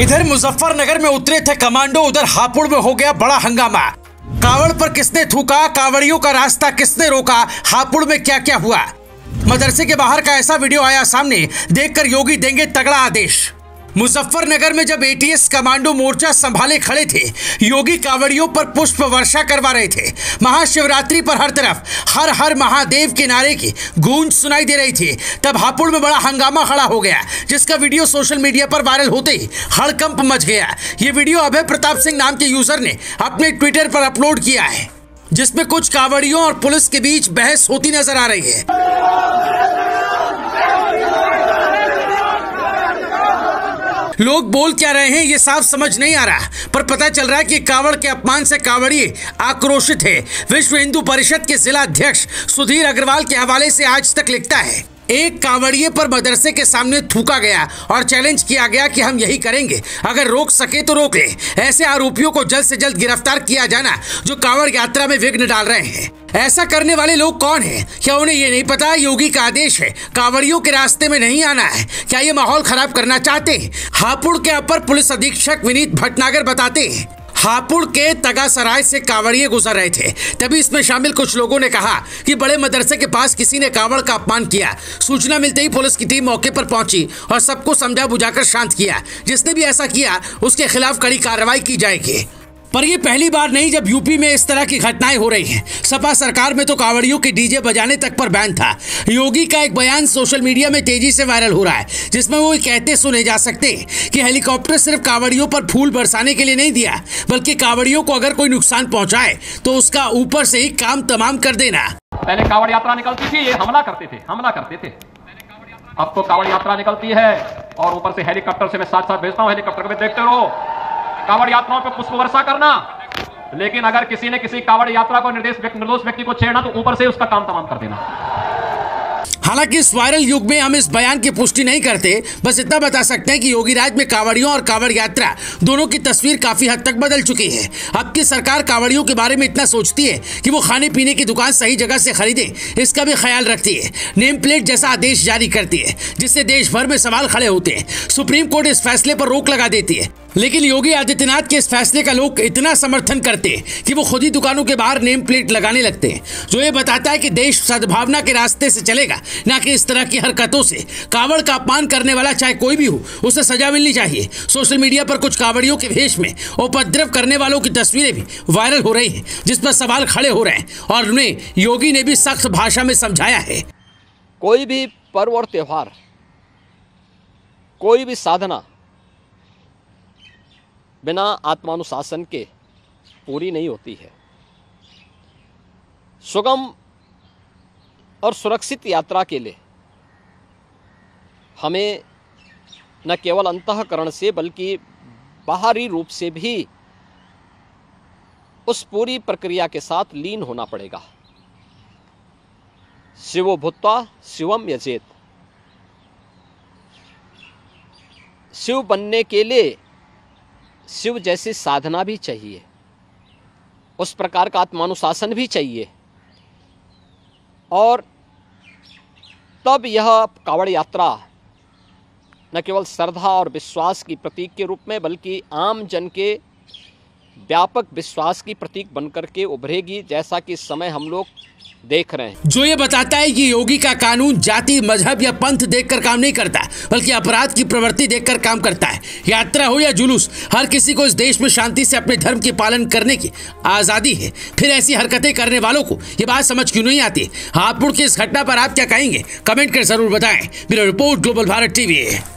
इधर मुजफ्फरनगर में उतरे थे कमांडो, उधर हापुड़ में हो गया बड़ा हंगामा। कावड़ पर किसने थूका, कावड़ियों का रास्ता किसने रोका, हापुड़ में क्या क्या हुआ, मदरसे के बाहर का ऐसा वीडियो आया सामने, देखकर योगी देंगे तगड़ा आदेश। मुजफ्फरनगर में जब एटीएस कमांडो मोर्चा संभाले खड़े थे, योगी कावड़ियों पर पुष्प वर्षा करवा रहे थे। महाशिवरात्रि पर हर तरफ हर हर महादेव के नारे की गूंज सुनाई दे रही थी। तब हापुड़ में बड़ा हंगामा खड़ा हो गया, जिसका वीडियो सोशल मीडिया पर वायरल होते ही हड़कंप मच गया। ये वीडियो अभय प्रताप सिंह नाम के यूजर ने अपने ट्विटर पर अपलोड किया है, जिसमें कुछ कावड़ियों और पुलिस के बीच बहस होती नजर आ रही है। लोग बोल क्या रहे हैं ये साफ समझ नहीं आ रहा, पर पता चल रहा है कि कावड़ के अपमान से कावड़िए आक्रोशित है। विश्व हिंदू परिषद के जिला अध्यक्ष सुधीर अग्रवाल के हवाले से आज तक लिखता है, एक कावड़िए पर मदरसे के सामने थूका गया और चैलेंज किया गया कि हम यही करेंगे, अगर रोक सके तो रोक ले। ऐसे आरोपियों को जल्द से जल्द गिरफ्तार किया जाना जो कांवड़ यात्रा में विघ्न डाल रहे हैं। ऐसा करने वाले लोग कौन हैं? क्या उन्हें ये नहीं पता योगी का आदेश है, कांवड़ियों के रास्ते में नहीं आना है? क्या ये माहौल खराब करना चाहते हैं? हापुड़ के अपर पुलिस अधीक्षक विनीत भटनागर बताते हैं, हापुड़ के तगासराय से कांवड़िए गुजर रहे थे, तभी इसमें शामिल कुछ लोगों ने कहा कि बड़े मदरसे के पास किसी ने कांवड़ का अपमान किया। सूचना मिलते ही पुलिस की टीम मौके पर पहुंची और सबको समझा बुझाकर शांत किया। जिसने भी ऐसा किया उसके खिलाफ कड़ी कार्रवाई की जाएगी। पर यह पहली बार नहीं जब यूपी में इस तरह की घटनाएं हो रही हैं। सपा सरकार में तो कांवड़ियों के डीजे बजाने तक पर बैन था। योगी का एक बयान सोशल मीडिया में तेजी से वायरल हो रहा है, जिसमें वो कहते सुने जा सकते हैं कि हेलीकॉप्टर सिर्फ कांवड़ियों पर फूल बरसाने के लिए नहीं दिया, बल्कि कांवड़ियों को अगर कोई नुकसान पहुंचाए तो उसका ऊपर से ही काम तमाम कर देना। पहले कांवड़ यात्रा निकलती थी, ये हमला करते थे। अब तो कांवड़ यात्रा निकलती है और ऊपर से हेलीकॉप्टर से मैं साथ भेजता हूँ, हेलीकॉप्टर में देखते रहो। कांवड़ यात्राओं पर पुष्प वर्षा करना, लेकिन अगर किसी ने किसी कांवड़ यात्रा को निर्दोष व्यक्ति को छेड़ना तो ऊपर से उसका काम तमाम कर देना। हालांकि इस वायरल युग में हम इस बयान की पुष्टि नहीं करते, बस इतना बता सकते हैं कि योगी राज में कांवड़ियों और कांवड़ यात्रा दोनों की तस्वीर काफी हद तक बदल चुकी है। अब की सरकार कांवड़ियों के बारे में इतना सोचती है कि वो खाने पीने की दुकान सही जगह से खरीदे, इसका भी ख्याल रखती है। नेम प्लेट जैसा आदेश जारी करती है, जिससे देश भर में सवाल खड़े होते हैं। सुप्रीम कोर्ट इस फैसले पर रोक लगा देती है, लेकिन योगी आदित्यनाथ के इस फैसले का लोग इतना समर्थन करते हैं कि वो खुद ही दुकानों के बाहर नेम प्लेट लगाने लगते हैं, जो ये बताता है कि देश सद्भावना के रास्ते से चलेगा, ना कि इस तरह की हरकतों से। कांवड़ का अपमान करने वाला चाहे कोई भी हो, उसे सजा मिलनी चाहिए। सोशल मीडिया पर कुछ कांवड़ियों के भेष में उपद्रव करने वालों की तस्वीरें भी वायरल हो रही है, जिस पर सवाल खड़े हो रहे हैं और उन्हें योगी ने भी सख्त भाषा में समझाया है। कोई भी पर्व और त्योहार, कोई भी साधना बिना आत्मानुशासन के पूरी नहीं होती है। सुगम और सुरक्षित यात्रा के लिए हमें न केवल अंतःकरण से बल्कि बाहरी रूप से भी उस पूरी प्रक्रिया के साथ लीन होना पड़ेगा। शिवो भूत्वा शिवम यजेत, शिव बनने के लिए शिव जैसी साधना भी चाहिए, उस प्रकार का आत्मानुशासन भी चाहिए, और तब यह कांवड़ यात्रा न केवल श्रद्धा और विश्वास की प्रतीक के रूप में बल्कि आम जन के व्यापक विश्वास की प्रतीक बनकर के उभरेगी, जैसा कि इस समय हम लोग देख रहे हैं। जो ये बताता है कि योगी का कानून जाति, मजहब या पंथ देखकर काम नहीं करता, बल्कि अपराध की प्रवृत्ति देखकर काम करता है। यात्रा हो या जुलूस, हर किसी को इस देश में शांति से अपने धर्म के पालन करने की आजादी है। फिर ऐसी हरकतें करने वालों को ये बात समझ क्यों नहीं आती? हापुड़ की इस घटना पर आप क्या कहेंगे, कमेंट कर जरूर बताएं। Bureau report, global Bharat TV.